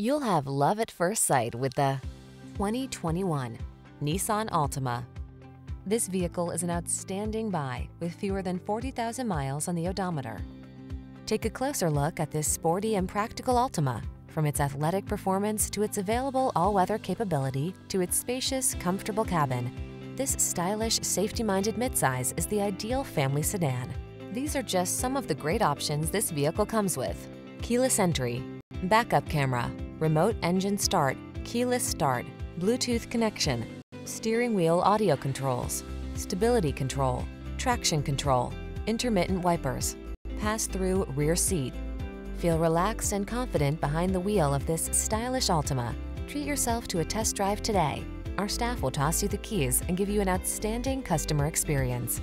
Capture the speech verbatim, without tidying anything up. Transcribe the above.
You'll have love at first sight with the twenty twenty-one Nissan Altima. This vehicle is an outstanding buy with fewer than forty thousand miles on the odometer. Take a closer look at this sporty and practical Altima, from its athletic performance to its available all-weather capability to its spacious, comfortable cabin. This stylish, safety-minded midsize is the ideal family sedan. These are just some of the great options this vehicle comes with: keyless entry, backup camera, remote engine start, keyless start, Bluetooth connection, steering wheel audio controls, stability control, traction control, intermittent wipers, pass-through rear seat. Feel relaxed and confident behind the wheel of this stylish Altima. Treat yourself to a test drive today. Our staff will toss you the keys and give you an outstanding customer experience.